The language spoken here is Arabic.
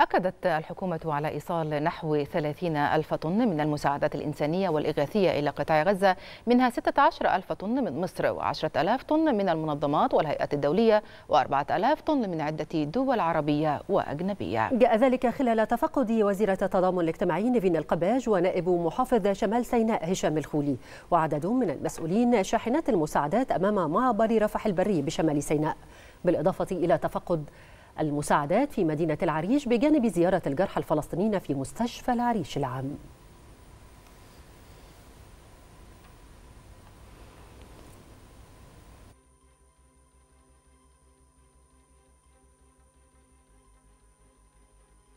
أكدت الحكومة على إيصال نحو 30 ألف طن من المساعدات الإنسانية والإغاثية إلى قطاع غزة، منها 16 ألف طن من مصر و10 ألاف طن من المنظمات والهيئات الدولية و4 ألاف طن من عدة دول عربية وأجنبية. جاء ذلك خلال تفقد وزيرة التضامن الاجتماعي فينا القباج ونائب محافظ شمال سيناء هشام الخولي وعدد من المسؤولين شاحنة المساعدات أمام معبر رفح البري بشمال سيناء، بالإضافة إلى تفقد المساعدات في مدينة العريش بجانب زيارة الجرحى الفلسطينيين في مستشفى العريش العام.